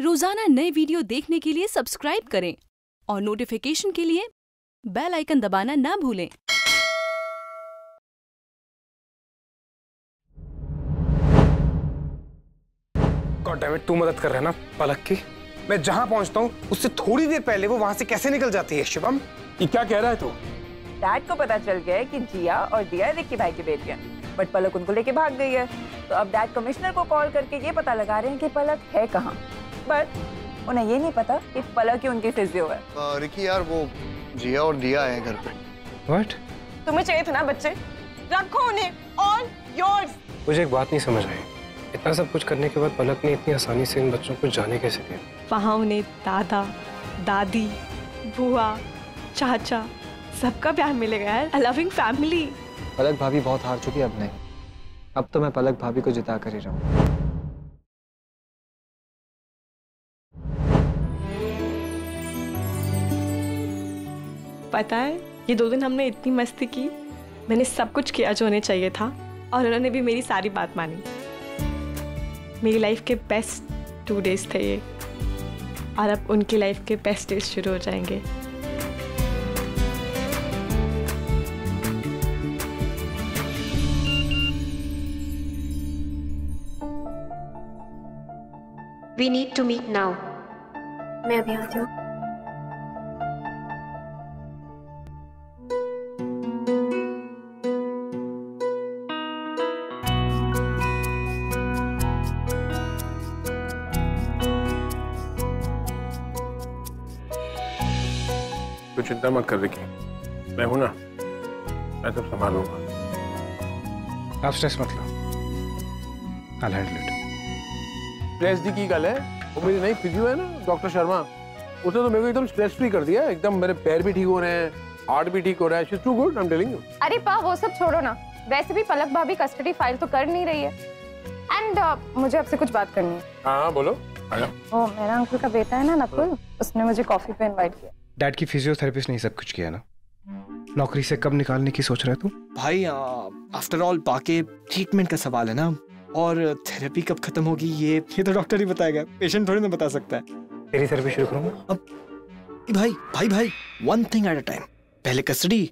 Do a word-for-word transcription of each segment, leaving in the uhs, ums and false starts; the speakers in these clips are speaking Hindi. रोजाना नए वीडियो देखने के लिए सब्सक्राइब करें और नोटिफिकेशन के लिए बेल आइकन दबाना ना भूलें। गॉड डैम इट, तू मदद कर रहा है ना पलक की? मैं जहां पहुंचता हूं उससे थोड़ी देर पहले वो वहां से कैसे निकल जाती है? शिवम, ये क्या कह रहा है तू? डैड को पता चल गया है कि जिया और दिया रिक्की भाई की बेटियां, बट पलक उनको लेके भाग गई है। तो अब डैड कमिश्नर को कॉल करके ये पता लगा रहे हैं कि पलक है कहाँ, बट उन्हें ये नहीं पता कि पलक ही उनके फिजियो है। uh, रिक्की यार, वो जिया और दिया है घर पे। व्हाट? तुम्हें चाहिए था ना बच्चे, रखो उन्हें, ऑल योर्स। मुझे एक बात नहीं समझ आई, इतना सब कुछ करने के बाद पलक ने इतनी आसानी से इन बच्चों को जाने कैसे दिया? वहाँ उन्हें दादा दादी बुआ चाचा सबका प्यार मिलेगा यार, अ लविंग फैमिली। पलक भाभी बहुत हार चुकी है अब ने, अब तो मैं पलक भाभी को जिता कर ही रहा हूँ। पता है ये दो दिन हमने इतनी मस्ती की, मैंने सब कुछ किया जो उन्हें चाहिए था और उन्होंने भी मेरी सारी बात मानी। मेरी लाइफ के बेस्ट टू डेज थे ये, और अब उनकी लाइफ के बेस्ट डेज शुरू हो जाएंगे। We need to meet now. मैं अभी आती हूँ। तू चिंता मत कर रिक्की, मैं हूं ना, मैं सब संभालूंगा, आप स्ट्रेस मत लो, I will handle it. Stress दी की गल है, वो मेरी नई फिजियो है ना डॉक्टर शर्मा, उसने तो मेरे को एकदम स्ट्रेस फ्री कर दिया। एकदम मेरे पैर भी ठीक हो रहे हैं, हार्ट भी ठीक हो रहा है। She is too good, I am telling you. अरे पा, वो सब छोड़ो ना, वैसे भी पलक भाभी कस्टडी फाइल तो कर नहीं रही है। एंड uh, मुझे आपसे कुछ बात करनी है। हां बोलो। ओ, मेरा अंकल का बेटा है ना नकुल, उसने मुझे कॉफी पे इनवाइट किया। डैड की फिजियोथेरेपिस्ट ने सब कुछ किया ना, नौकरी से कब निकालने की सोच रहा है तू? भाई आफ्टर ऑल बाकी ट्रीटमेंट का सवाल है ना, और थेरेपी कब खत्म होगी ये ये तो डॉक्टर ही बताएगा, पेशेंट थोड़ी ना बता सकता है। तेरी थेरेपी शुरू करूंगा अब। भाई भाई भाई one thing at a time, पहले कस्टडी,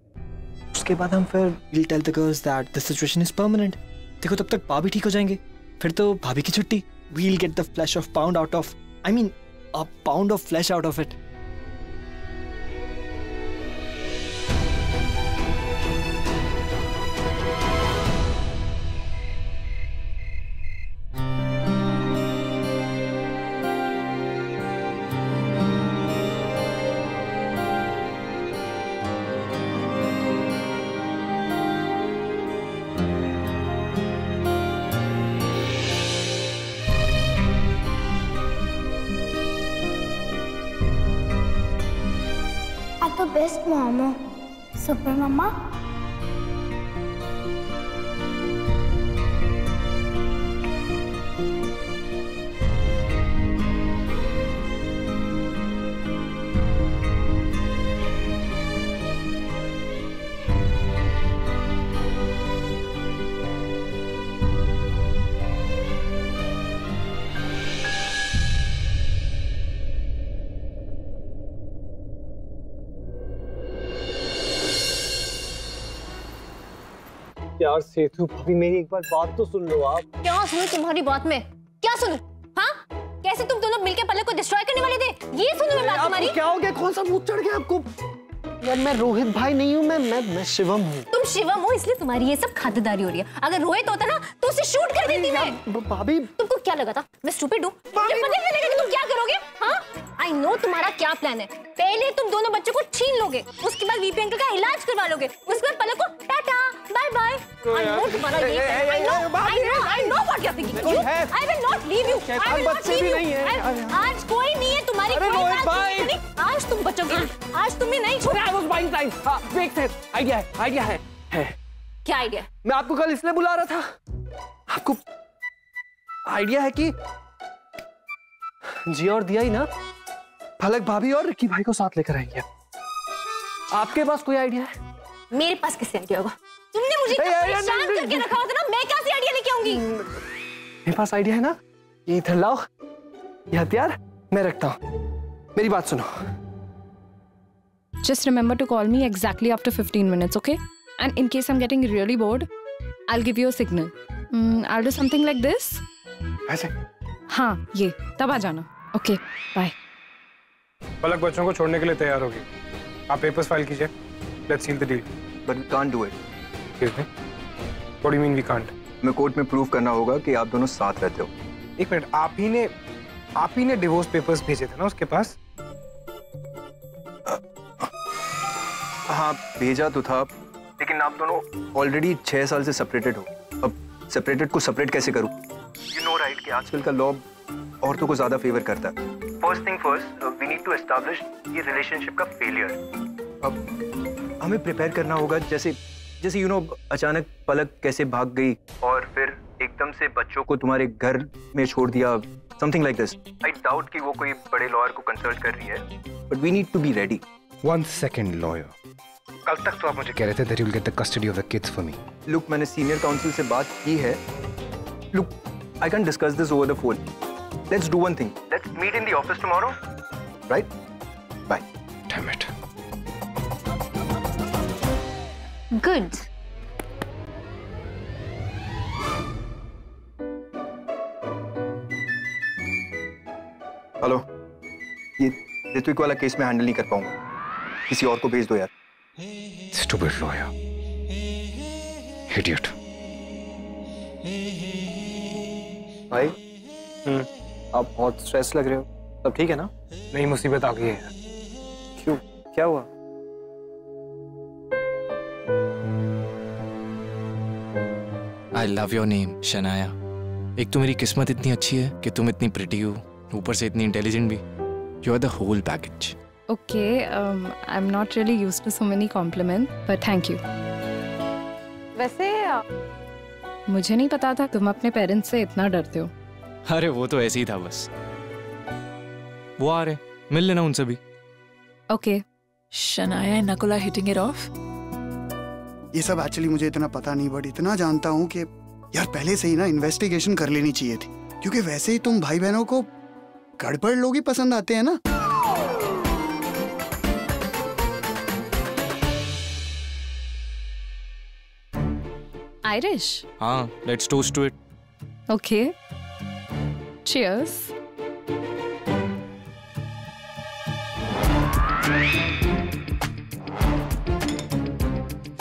उसके बाद हम फिर will tell the girls that the situation is permanent. देखो तब तक भाभी ठीक हो जाएंगे, फिर तो भाभी की छुट्टी। We will get the flesh of pound out of I mean a pound of flesh out of it. Best मामा, सुपर मामा। यार सेतु भाभी मेरी एक बार बात तो सुन लो आप। क्या सुनूं तुम्हारी बात में, क्या सुनूं? हाँ, कैसे तुम दोनों मिलकर पलक को डिस्ट्रॉय करने वाले थे, ये सुनूं मैं बात तुम्हारी? क्या हो गया, कौन सा भूत चढ़ गया आपको? यार मैं रोहित भाई नहीं हूँ, मैं मैं मैं शिवम हूँ। तुम शिवम हो इसलिए तुम्हारी ये सब खातिरदारी हो रही है, अगर रोहित होता ना तो उसे शूट कर देती मैं। भाभी तुमको क्या लगा था मैं स्टूपिड हूँ? तुम क्या करोगे? हाँ आई नो तुम्हारा क्या प्लान है, पहले तुम दोनों बच्चों को छीन लोगे, उसके बाद वीपी अंकल का इलाज करवा लोगे, उसके बाद पलक को tata bye bye. I know तुम्हारा ये I know I know I know what you are thinking, I will not leave you, I will not leave you. आज कोई नहीं है तुम्हारी, कोई आज तुम बच्चों के आज तुम्हें नहीं छोड़ा। आइडिया है, आइडिया है, है। क्या आइडिया? मैं आपको कल इसलिए बुला रहा था, आपको आइडिया है कि जिया और दिया ही ना पलक भाभी और रिक्की भाई को साथ लेकर आएंगे। आपके पास कोई आइडिया है? मेरे पास किसी आइडिया होगा, तुमने मुझे परेशान करके रखा होता ना, मैं कैसे आइडिया लेके आऊंगी? मेरे पास आइडिया है ना, ये इधर लाओ, ये हथियार मैं रखता हूँ, मेरी बात सुनो। Just remember to call me exactly after fifteen minutes, okay? And in case I'm getting really bored, I'll give you a signal. Mm, I'll do something like this. ऐसे? हाँ, ये। तब आ जाना। Okay, bye. पलक बच्चों को छोड़ने के लिए तैयार होगी। आप papers file कीजिए। Let's seal the deal. But we can't do it. Excuse me? What do you mean we can't? मैं कोर्ट में prove करना होगा कि आप दोनों साथ रहते हो। एक मिनट, आप ही ने आप ही ने divorce papers भेजे थे ना उसके पास? हाँ, भेजा तो था, लेकिन आप दोनों ऑलरेडी छह साल से सेपरेटेड हो। अब सेपरेटेड को सेपरेट कैसे करूँ? You know right कि आजकल का लॉ औरतों को ज़्यादा फेवर करता है। First thing first, we need to establish ये रिलेशनशिप का फेलियर। अब हमें प्रिपेयर करना होगा, जैसे जैसे यू नो अचानक पलक कैसे भाग गई और फिर एकदम से बच्चों को तुम्हारे घर में छोड़ दिया, something like this. I doubt कि वो कोई बड़े लॉयर को कंसल्ट कर रही है। But we need to be ready. One second, lawyer. कल तक तो आप मुझे कह रहे थे that you'll get the custody of the kids for me. Look, मैंने senior counsel से बात की है. Look, I can't discuss this over the phone. Let's do one thing. Let's meet in the office tomorrow. Right? Bye. Damn it. Good. Hello. ये ऋत्विक वाला केस में हैंडल नहीं कर पाऊंगा. किसी और को भेज दो यार. Stupid lawyer. Idiot. भाई, आप बहुत स्ट्रेस लग रहे हो. सब ठीक है ना? नहीं, मुसीबत आ गई है. क्यों? क्या हुआ? I love your name, Shanaya. एक तो मेरी किस्मत इतनी अच्छी है कि तुम इतनी प्रिटी हो, ऊपर से इतनी इंटेलिजेंट भी. You are the whole package. Okay, um, I'm not really used to so many compliments, but thank you. वैसे मुझे नहीं पता था तुम अपने पेरेंट्स से इतना डरते हो। अरे वो तो ऐसे ही था बस। वो आ रहे, मिल लेना उनसे भी। Okay. Shanaya and Nakul are hitting it off. ये सब एक्चुअली मुझे इतना पता नहीं, but इतना जानता हूँ कि यार पहले से ही ना इन्वेस्टिगेशन कर लेनी चाहिए थी, क्योंकि वैसे ही तुम भाई बहनों को गड़बड़ लोग ही पसंद आते हैं ना। Irish. हाँ, let's toast to it. Okay. Cheers.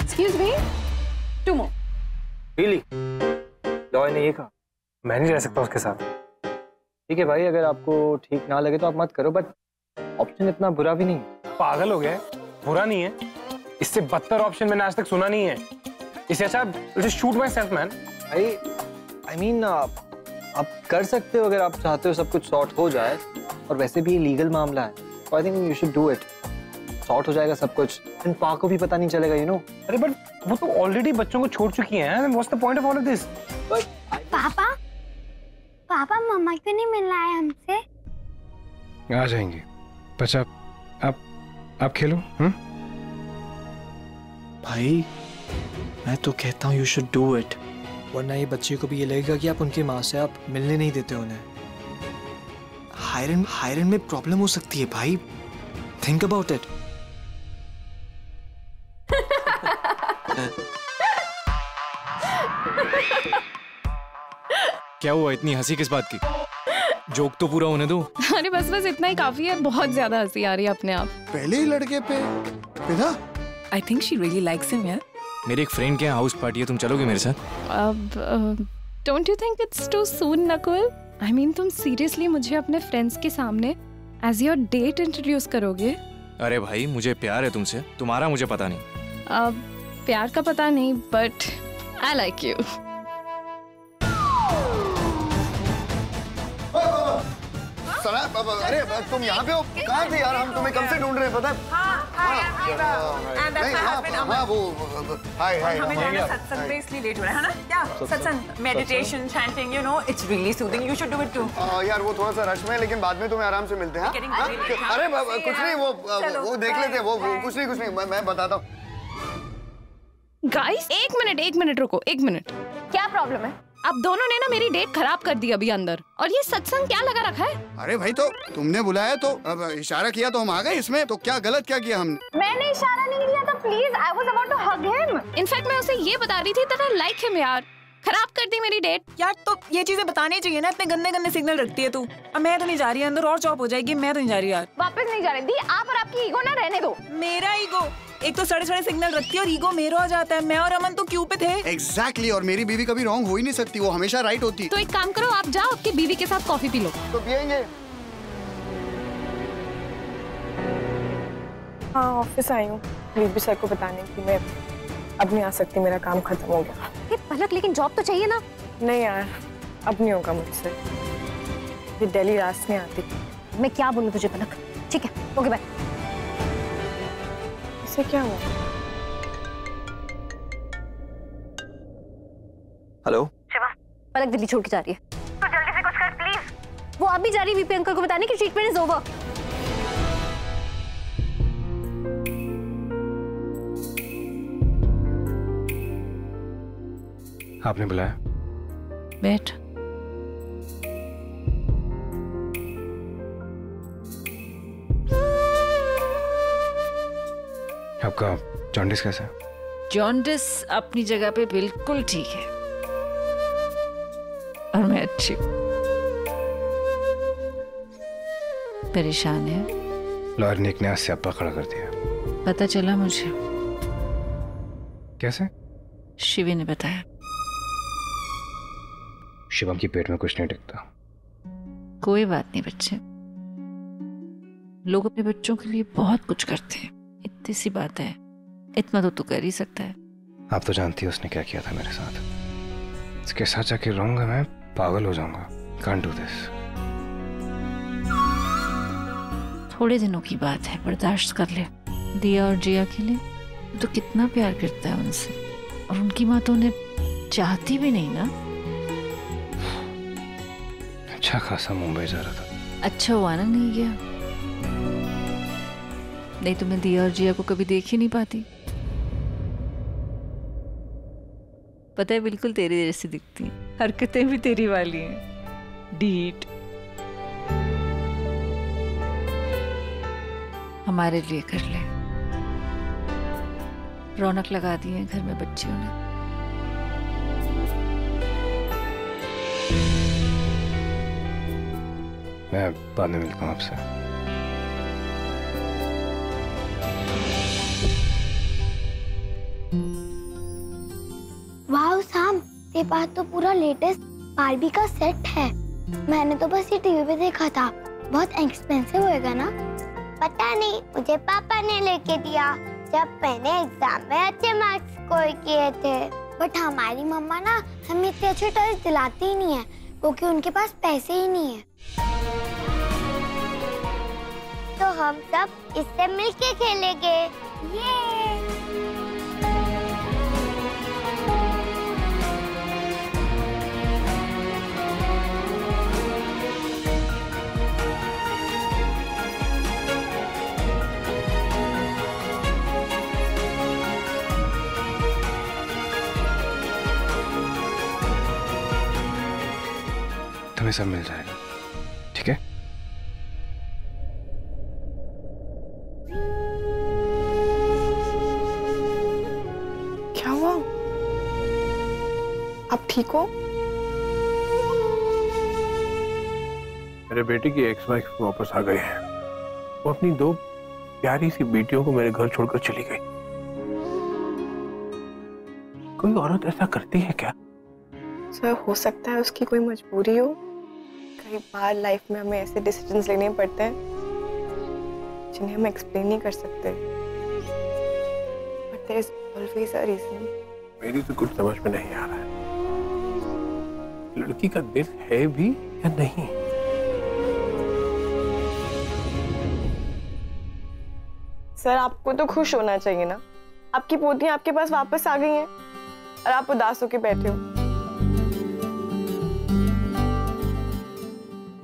Excuse me. Two more. Really? Lawyer ने ये कहा? मैं नहीं रह सकता उसके साथ. ठीक है भाई, अगर आपको ठीक ना लगे तो आप मत करो, बट ऑप्शन इतना बुरा भी नहीं है. पागल हो गया? बुरा नहीं है, इससे बदतर ऑप्शन मैंने आज तक सुना नहीं है. इससे अच्छा मुझे shoot myself man. I I mean आप कर सकते हो अगर आप चाहते हो सब कुछ सॉर्ट हो जाए, और वैसे भी लीगल मामला है, तो I think you should do it. Sort हो जाएगा सब कुछ, इन पा को भी पता नहीं चलेगा, यू नो. अरे बट वो तो ऑलरेडी बच्चों को छोड़ चुकी हैं, then what's the point of all of this. पापा पापा मम्मा क्यों नहीं मिल रहा है हमसे? आ जाएंगे बच्चा, आप आप खेलो. हम्म भाई, मैं तो कहता हूँ यू शुड डू इट, वरना ये बच्चे को भी ये लगेगा कि आप उनकी माँ से आप मिलने नहीं देते उन्हें. हायरिंग हायरिंग में प्रॉब्लम हो सकती है भाई, थिंक अबाउट इट. क्या हुआ, इतनी हंसी किस बात की? जोक तो पूरा होने दो. अरे बस बस इतना ही काफी है, बहुत ज्यादा हंसी आ रही है अपने आप. पहले ही लड़के पे पिता. I think she really likes him. यार मेरे एक फ्रेंड के यहाँ हाउस पार्टी है, तुम चलोगे मेरे साथ? अब don't you think it's too soon Nakul? I mean तुम सीरियसली मुझे अपने फ्रेंड्स के सामने एज योर डेट इंट्रोड्यूस करोगे? अरे भाई मुझे प्यार है तुमसे, तुम्हारा मुझे पता नहीं. अब uh, प्यार का पता नहीं, बट आई लाइक यू. अरे तुम यहाँ पे हो? कहाँ थे यार, हम तुम्हें कब से ढूंढ रहे हैं, पता है? हाँ वो हाय हाय, हमें जाना सत्संग पे इसलिए लेट हो रहा है ना. क्या सत्संग? Meditation, chanting, you know it's really soothing, you should do it too. यार वो थोड़ा सा रश में, लेकिन बाद में तुम्हें आराम से मिलते हैं. अरे कुछ नहीं, वो वो देख लेते हैं, वो कुछ नहीं कुछ नहीं मैं बताता हूँ. गाइस एक मिनट एक मिनट रुको, एक मिनट. क्या प्रॉब्लम है? आप दोनों ने ना मेरी डेट खराब कर दी अभी अंदर। और ये सत्संग क्या लगा रखा है? अरे भाई तो तुमने बुलाया तो अब इशारा किया तो हम आ गए, इसमें तो क्या गलत क्या किया हमने? मैंने इशारा नहीं किया था, please I was about to hug him. In fact मैं उसे ये बता रही थी दैट आई लाइक हिम। यार खराब कर दी मेरी डेट। यार तो ये चीजें बतानी चाहिए ना, इतने गंदे गंदे सिग्नल रखती है तू। अब मैं तो नहीं जा रही है अंदर, और जॉब हो जाएगी। मैं तो नहीं जा रही यार, वापस नहीं जा रही। दी आप और आपकी ईगो ना रहने दो। मेरा ईगो? एक तो सड़े सड़े सिग्नल रखती है और ईगो मेरा हो जाता है। मैं और अमन तो क्यू पे थे। एग्जैक्टली, और मेरी बीवी कभी रॉन्ग हो ही नहीं सकती, वो हमेशा राइट होती। तो एक काम करो, आप जाओ आपकी बीवी के साथ कॉफी पी लो। तो पियेंगे। हाँ ऑफिस आई हूँ, बीवी सर को बताने की मैं अब नहीं आ सकती, मेरा काम खत्म हो गया। ये पलक, लेकिन जॉब तो चाहिए ना। नहीं यार अब नहीं होगा मुझसे, ये डेली रात में आती। मैं क्या बोलूँ तुझे पलक? ठीक है ओके बाय। से क्या हुआ? हेलो शिवा, पलक दिल्ली छोड़ के जा रही है, तो जल्दी से कुछ कर प्लीज। वो अभी जा रही वीपी अंकल को बताने कि ट्रीटमेंट इज ओवर। आपने बुलाया? बैठ। आपका जॉन्डिस कैसा है? जॉन्डिस अपनी जगह पे बिल्कुल ठीक है और मैं अच्छी हूँ। परेशान है? लॉयर ने एक नया स्यापा खड़ा कर दिया। पता चला मुझे। कैसे? शिवी ने बताया। शिवम की पेट में कुछ नहीं टिकता। कोई बात नहीं बच्चे, लोग अपने बच्चों के लिए बहुत कुछ करते हैं। इतनी सी बात है, इतना तो तू कर ही सकता है। आप तो जानती हो उसने क्या किया था मेरे साथ। इसके साथ जाके रहूंगा मैं पागल हो जाऊंगा। Can't do this। थोड़े दिनों की बात है, बर्दाश्त कर ले। दिया और जिया के लिए तो कितना प्यार करता है उनसे, और उनकी माँ तो उन्हें चाहती भी नहीं ना। अच्छा खासा मुंबई जा रहा था, अच्छा हुआ ना नहीं गया, नहीं तो मैं दिया और जिया को कभी देख ही नहीं पाती। पता है बिल्कुल तेरे जैसी दिखती हैं, हरकतें भी तेरी वाली हैं। डीट हमारे लिए कर ले, रौनक लगा दी है घर में बच्चियों ने। मैं बाद में मिलता हूँ आपसे। वाह साम, ये बात तो पूरा लेटेस्ट बार्बी का सेट है। मैंने तो बस ये टीवी पे देखा था। बहुत एक्सपेंसिव होएगा ना? पता नहीं, मुझे पापा ने लेके दिया जब मैंने एग्जाम में अच्छे मार्क्स स्कोर किए थे। बट हमारी मम्मा ना हमें इतने अच्छे टॉयज दिलाती ही नहीं है, क्योंकि उनके पास पैसे ही नहीं है। तो हम सब इससे मिलके खेलेंगे। ये सब मिल जाएगा, ठीक है? क्या हुआ? आप ठीक हो? मेरे बेटे की एक्स वाइफ वापस आ गई है। वो अपनी दो प्यारी सी बेटियों को मेरे घर छोड़कर चली गई। कोई औरत ऐसा करती है क्या? सर हो सकता है उसकी कोई मजबूरी हो। बार लाइफ में हमें ऐसे डिसीजंस लेने पड़ते हैं जिन्हें हम एक्सप्लेन नहीं कर सकते। But there is always a reason. मेरी तो कुछ समझ में नहीं आ रहा है, लड़की का दिल है भी या नहीं? सर आपको तो खुश होना चाहिए ना, आपकी पोतियां आपके पास वापस आ गई हैं और आप उदास होके बैठे हो।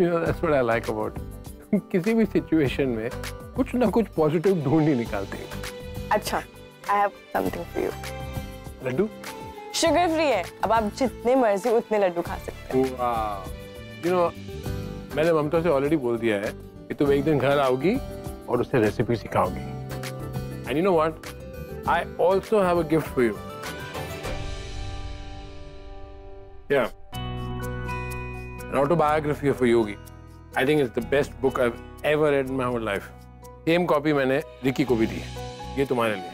You know, that's what I like about it. किसी भी सिचुएशन में कुछ ना कुछ पॉजिटिव ढूंढ ही निकालते हैं। अच्छा, I have something for you. Laddu? Sugar free है, अब आप जितने मर्जी उतने लड्डू खा सकते हैं। वाह, यू नो मैंने ममता से ऑलरेडी बोल दिया है कि तुम एक दिन घर आओगी और उससे रेसिपी सिखाओगी। And you know what, I also have a gift for you. या autobiography of a Yogi, I think it's the best book I ever read in my whole life. Same copy मैंने रिक्की को भी दी है, ये तुम्हारे लिए।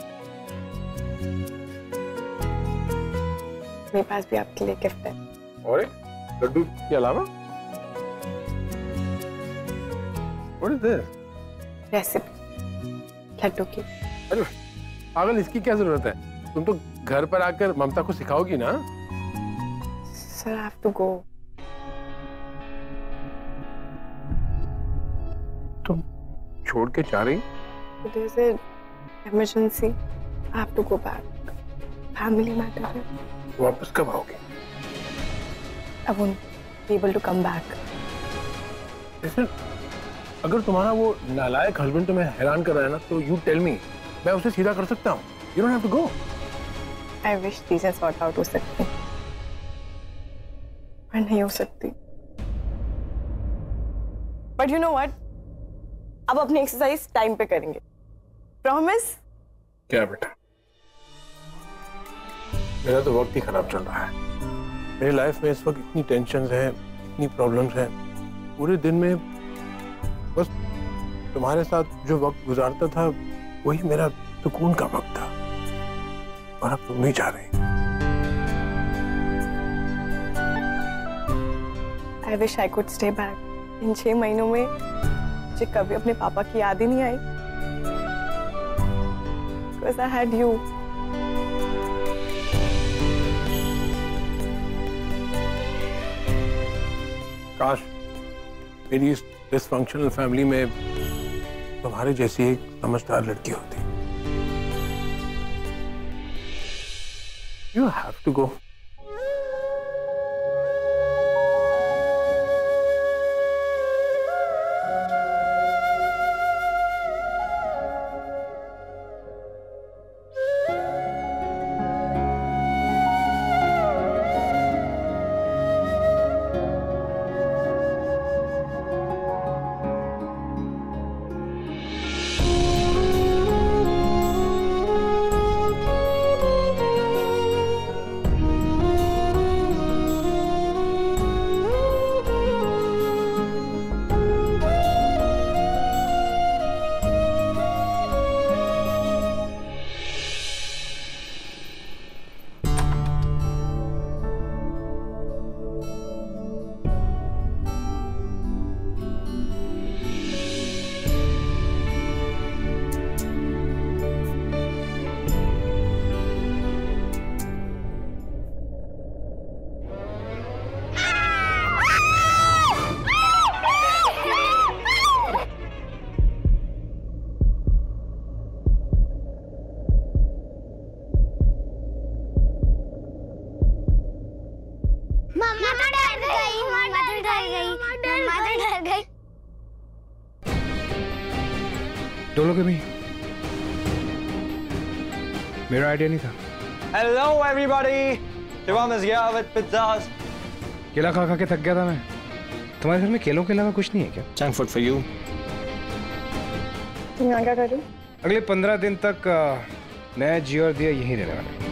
मेरे पास भी आपके लिए गिफ्ट है। और लड्डू के अलावा What is this? Recipe Laddu की। अरे पागल, इसकी क्या जरूरत है? तुम तो घर पर आकर ममता को सिखाओगी ना। Sir, I have to go. तुम छोड़ के जा रही? There's an emergency. I have to go back. Family matter है। वापस कब आओगे? I won't be able to come back. Listen, अगर तुम्हारा वो नालायक हस्बैंड तुम्हें हैरान कर रहा है ना, तो you tell me. मैं उसे सीधा कर सकता हूँ. You don't have to go. I wish these sort out हो सकती, पर नहीं हो सकती. But you know what? अब अपनी एक्सरसाइज टाइम पे करेंगे. Promise? क्या बेटा? मेरा तो वक्त ही खराब चल रहा है। मेरी लाइफ में इस वक्त इतनी टेंशन्स हैं, इतनी प्रॉब्लम्स हैं। पूरे दिन में बस तुम्हारे साथ जो वक्त गुजारता था, वही मेरा सुकून का वक्त था। और अब तुम नहीं जा रही। I wish I could stay back. इन छह महीनों में मुझे कभी अपने पापा की याद ही नहीं आई। Because I had you. काश मेरी इस डिसफंक्शनल फैमिली में तुम्हारे जैसी एक समझदार लड़की होती। You have to go. मेरा आइडिया नहीं था। Hello everybody, Shivam is here with pizzas. केला खा खा के थक गया था मैं। तुम्हारे घर में केलों के अलावा कुछ नहीं है क्या? Junk food for you. तुम यहाँ क्या कर रहे हो? अगले पंद्रह दिन तक मैं जिया और दिया यहीं रहने वाले हैं।